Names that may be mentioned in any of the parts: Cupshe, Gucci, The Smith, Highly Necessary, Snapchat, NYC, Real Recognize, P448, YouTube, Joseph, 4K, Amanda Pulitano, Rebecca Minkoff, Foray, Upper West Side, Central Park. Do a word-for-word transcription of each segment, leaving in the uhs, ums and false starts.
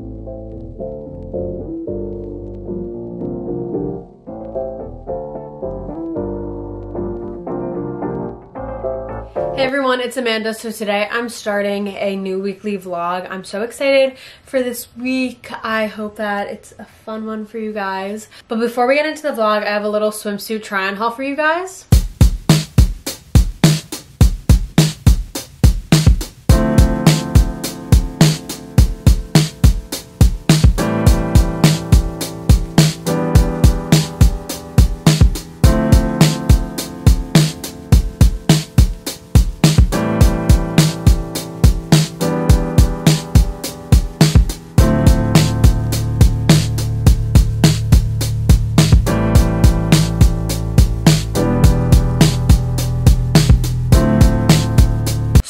Hey everyone, it's Amanda. So today I'm starting a new weekly vlog. I'm so excited for this week. I hope that it's a fun one for you guys. But before we get into the vlog, I have a little swimsuit try on haul for you guys.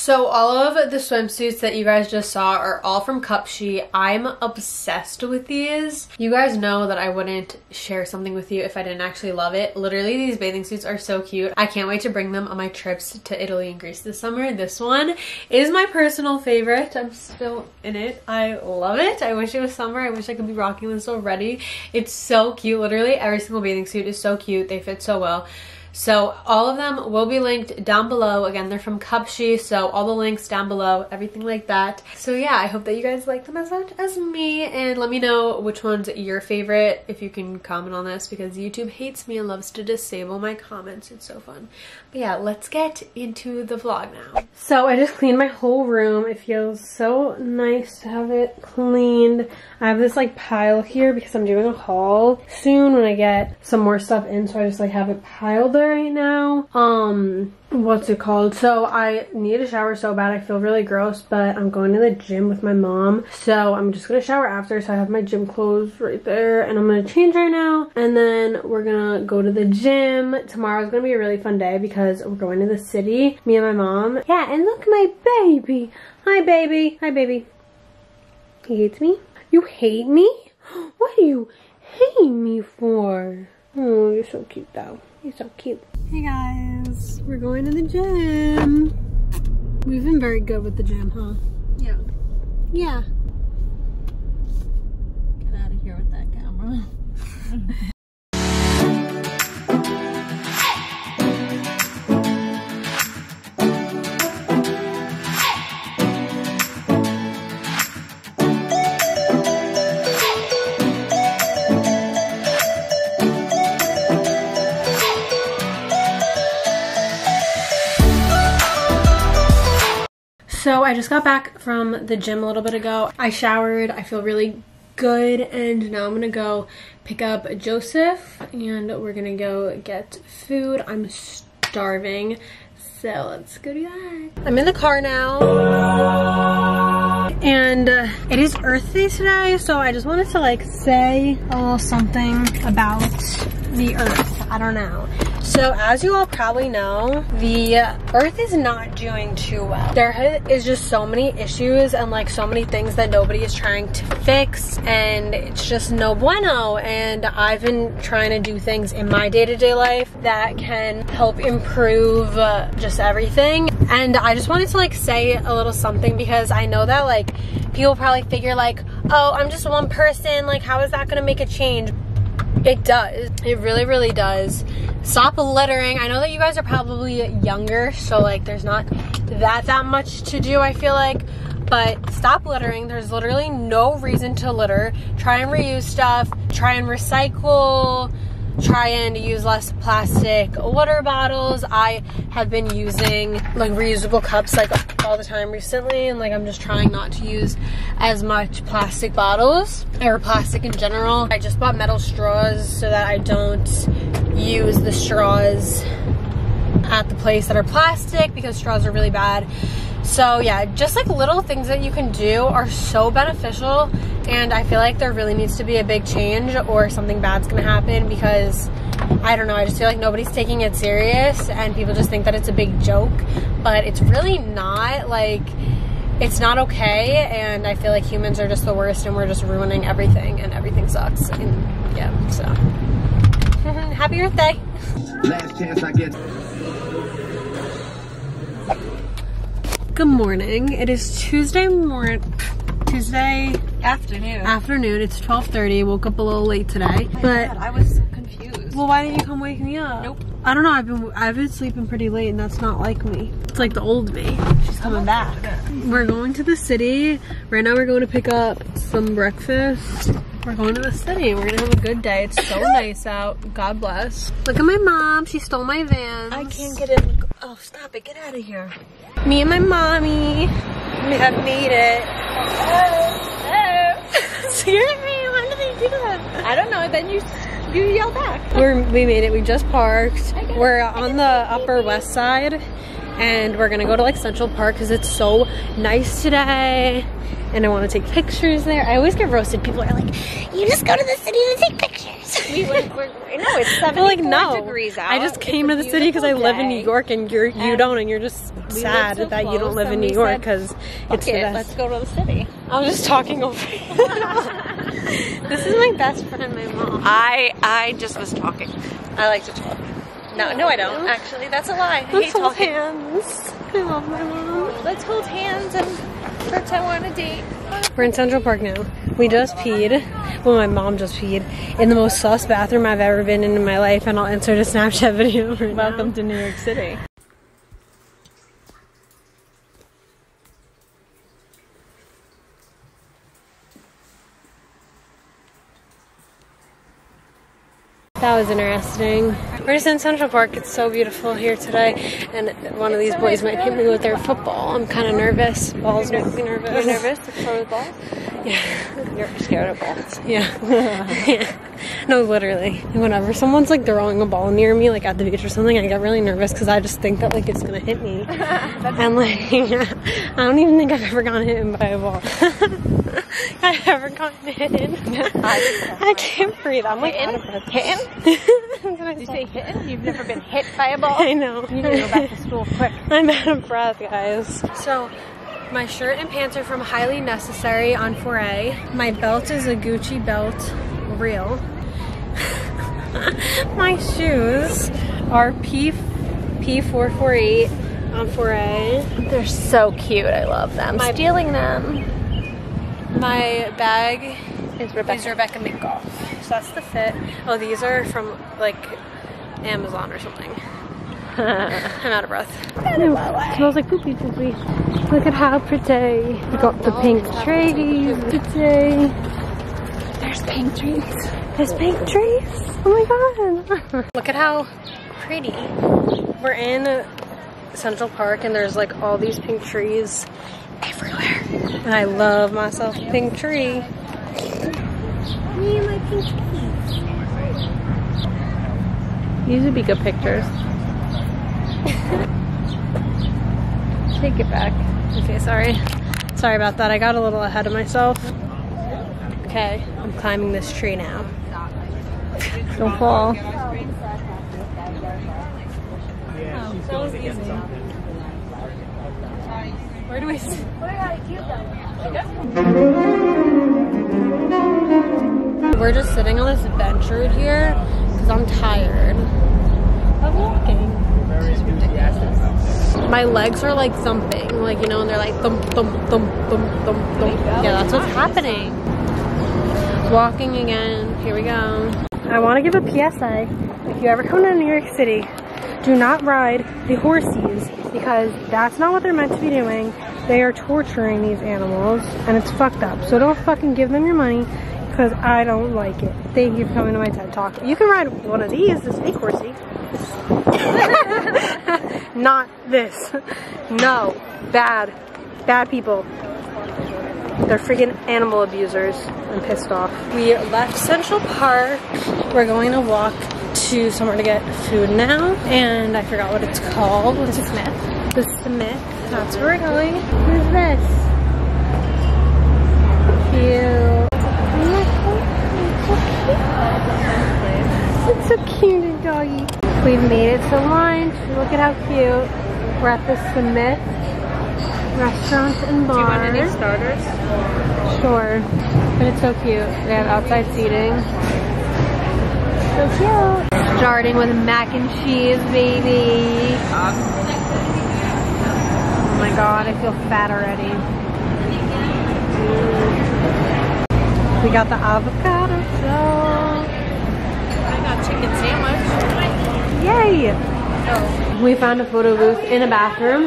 So all of the swimsuits that you guys just saw are all from Cupshe. I'm obsessed with these. You guys know that I wouldn't share something with you if I didn't actually love it. Literally, these bathing suits are so cute. I can't wait to bring them on my trips to Italy and Greece this summer. This one is my personal favorite. I'm still in it. I love it. I wish it was summer. I wish I could be rocking this already. It's so cute. Literally, every single bathing suit is so cute. They fit so well. So all of them will be linked down below. Again, they're from Cupshe, so all the links down below, everything like that. So yeah, I hope that you guys like them as much as me, and let me know which one's your favorite if you can comment on this, because YouTube hates me and loves to disable my comments. It's so fun. But yeah, let's get into the vlog now. So I just cleaned my whole room. It feels so nice to have it cleaned. I have this like pile here because I'm doing a haul soon when I get some more stuff in, so I just like have it piled up right now. Um what's it called? So I need a shower so bad. I feel really gross, but I'm going to the gym with my mom, so I'm just gonna shower after. So I have my gym clothes right there, and I'm gonna change right now, and then we're gonna go to the gym. Tomorrow's gonna be a really fun day because we're going to the city, me and my mom. Yeah, and look, my baby. Hi baby. Hi baby. He hates me. You hate me? What do you hate me for? Oh, you're so cute though. You're so cute. Hey guys, we're going to the gym. We've been very good with the gym, huh? Yeah. Yeah. Get out of here with that camera. So I just got back from the gym a little bit ago. I showered, I feel really good, and now I'm gonna go pick up Joseph and we're gonna go get food. I'm starving, so let's go do that. I'm in the car now, and uh, it is Earth Day today, so I just wanted to like say a little something about the Earth. I don't know. So as you all probably know, the Earth is not doing too well. There is just so many issues and like so many things that nobody is trying to fix, and it's just no bueno. And I've been trying to do things in my day-to-day life that can help improve uh, just everything. And I just wanted to like say a little something, because I know that like people probably figure like, oh, I'm just one person, like how is that gonna make a change? It does. It really, really does. Stop littering. I know that you guys are probably younger, so like there's not that that much to do, I feel like, but stop littering. There's literally no reason to litter. Try and reuse stuff. Try and recycle. Try and use less plastic water bottles. I have been using like reusable cups like all the time recently, and like I'm just trying not to use as much plastic bottles or plastic in general. I just bought metal straws so that I don't use the straws at the place that are plastic, because straws are really bad. So yeah, just like little things that you can do are so beneficial, and I feel like there really needs to be a big change or something bad's gonna happen, because I don't know, I just feel like nobody's taking it serious and people just think that it's a big joke, but it's really not. Like, it's not okay, and I feel like humans are just the worst, and we're just ruining everything, and everything sucks. And yeah, so happy Earth Day. Last chance I get. Good morning. It is Tuesday morning. Tuesday Afternoon. Afternoon. It's twelve thirty. Woke up a little late today. Oh my but God, I was so confused. Well, why didn't you come wake me up? Nope. I don't know. I've been I've been sleeping pretty late, and that's not like me. It's like the old me. She's coming back. We're going to the city. Right now, we're going to pick up some breakfast. We're going to the city. We're gonna have a good day. It's so nice out. God bless. Look at my mom. She stole my Vans. I can't get in. Oh, stop it. Get out of here. Me and my mommy. We have made it. Hello. Hello. Scared me. Why did they do that? I don't know. Then you. You yell back. We're, we made it. We just parked. We're on the Upper West Side, and we're gonna go to like Central Park because it's so nice today, and I want to take pictures there. I always get roasted. People are like, "You just go to the city to take pictures." We went. We're, no, it's seventy-four like, no. degrees out. I just came to the city because I live in New York, and you're you and don't, and you're just sad so that close, you don't live in New York because it's the best. Let's go to the city. I was just talking over you. This is my best friend, my mom. I I just was talking. I like to talk. No, no, I don't. Actually, that's a lie. I Let's hate hold talking. hands. I love my mom. Let's hold hands and pretend we're on a date. We're in Central Park now. We just peed. Well, my mom just peed in the most sus bathroom I've ever been in in my life, and I'll insert a Snapchat video. Right Welcome now. to New York City. That was interesting. We're just in Central Park. It's so beautiful here today. And one of these boys might hit me with their football. I'm kind of nervous. Balls make me nervous. You're nervous before the balls? Yeah. You're scared of balls. Yeah. Yeah. No, literally. Whenever someone's like throwing a ball near me, like at the beach or something, I get really nervous because I just think that like it's gonna hit me. And like, yeah, I don't even think I've ever gotten hit by a ball. I've ever gotten hit. I can't breathe. I'm like out of breath. Hitting? Did you say hitting? You've never been hit by a ball? I know. You need to go back to school quick. I'm out of breath, guys. So, my shirt and pants are from Highly Necessary on Foray. My belt is a Gucci belt. Real. My shoes are P P448 on Foray. They're so cute. I love them. My Stealing them. My bag is Rebecca, is Rebecca Minkoff. So that's the fit. Oh, these are from like Amazon or something. I'm out of breath. It smells like poopy poopy. Look at how pretty. We got the pink trees today. There's pink trees. There's pink trees. Oh my God. Look at how pretty. We're in Central Park and there's like all these pink trees everywhere. And I love myself a pink tree. Me and my pink trees. These would be good pictures. Take it back. Okay, sorry. Sorry about that. I got a little ahead of myself. Okay, I'm climbing this tree now. Don't fall. Oh, that was easy. Where do we sit? We're just sitting on this bench right here because I'm tired of walking. It's ridiculous. My legs are like thumping, like, you know, and they're like thump, thump, thump, thump, thump, thump. Yeah, that's what's happening. Walking again. Here we go. I want to give a P S A. If you ever come to New York City, do not ride the horsies because that's not what they're meant to be doing. They are torturing these animals and it's fucked up. So don't fucking give them your money because I don't like it. Thank you for coming to my TED Talk. You can ride one of these, this fake horsey. Not this. No. Bad. Bad people. They're freaking animal abusers. I'm pissed off. We left Central Park. We're going to walk to somewhere to get food now. And I forgot what it's called. What's it? The Smith. The Smith. That's where we're going. Who's this? Cute. Oh my God. It's so cute. It's so cute, doggy. We've made it to lunch. Look at how cute. We're at the Smith. Restaurants and bars. Do you want any starters? Sure. But it's so cute. They have outside seating. So cute. Starting with mac and cheese, baby. Oh my God, I feel fat already. We got the avocado salad. I got chicken sandwich. Yay! Oh. We found a photo booth in a bathroom.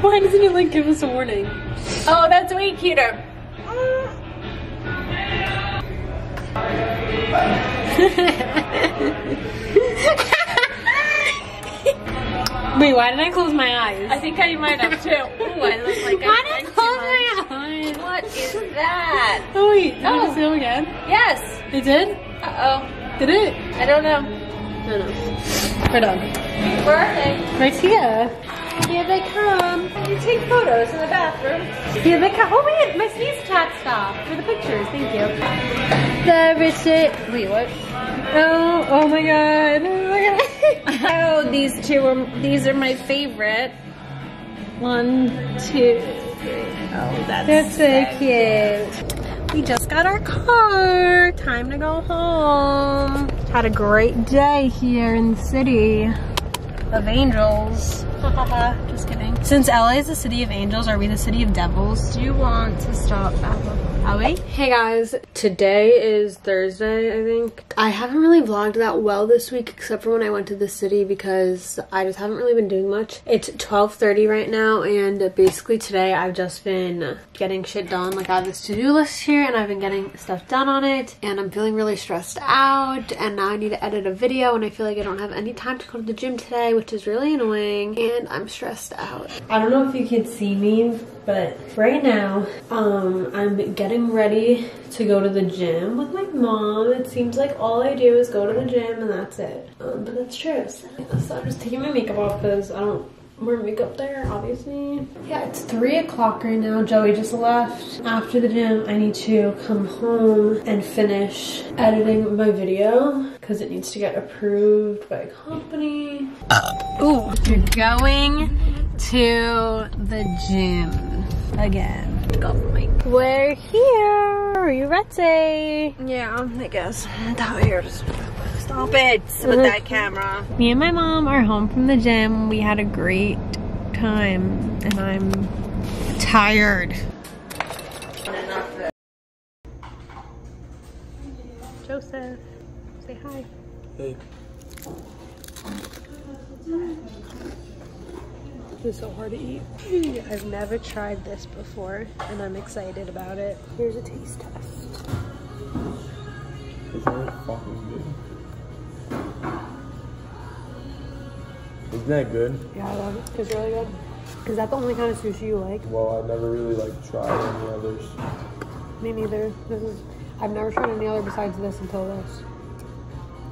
Why doesn't it like give us a warning? Oh, that's way cuter. Wait, why did I close my eyes? I think I might have too. Ooh, I look like why I did I close my eyes? What is that? Oh wait, did oh. it just go again? Yes. It did? Uh-oh. Did it? I don't know. No, no. Right on. Where are they? Right here. Here they come. You take photos in the bathroom. Here they come. Oh wait, my sneeze chat stopped for the pictures. Thank you. The Richard. Wait, what? Oh, oh my god. Oh my god. Oh, these two are. These are my favorite. One, two, three. Oh, that's that's so cute. We just got our car. Time to go home. Had a great day here in the city of angels. Just kidding. Since L A is the city of angels, are we the city of devils? Do you want to stop L A? Hey guys, today is Thursday, I think. I haven't really vlogged that well this week except for when I went to the city because I just haven't really been doing much. It's twelve thirty right now and basically today I've just been getting shit done. Like I have this to-do list here and I've been getting stuff done on it and I'm feeling really stressed out and now I need to edit a video and I feel like I don't have any time to go to the gym today, which is really annoying and I'm stressed out. I don't know if you can see me, but right now, um, I'm getting ready to go to the gym with my mom. It seems like all I do is go to the gym and that's it. Um, but that's true. So I'm just taking my makeup off because I don't wear makeup there, obviously. Yeah, it's three o'clock right now. Joey just left. After the gym, I need to come home and finish editing my video because it needs to get approved by a company. Oh, you're going to the gym. Again. We're here. Are you ready? Yeah, I guess. Stop it with that camera. Me and my mom are home from the gym. We had a great time and I'm tired. Joseph, say hi. Hey. This is so hard to eat. I've never tried this before and I'm excited about it. Here's a taste test. It's really fucking good. Isn't that good? Yeah, I love it. It's really good. Is that the only kind of sushi you like? Well, I've never really like tried any others. Me neither. This is I've never tried any other besides this until this.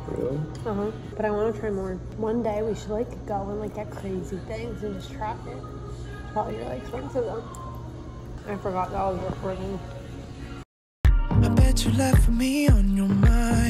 Really? Uh-huh. But I want to try more. One day we should like go and like get crazy things and just try it. While you're like expensive though. I forgot that I was recording. I bet you left me on your mind.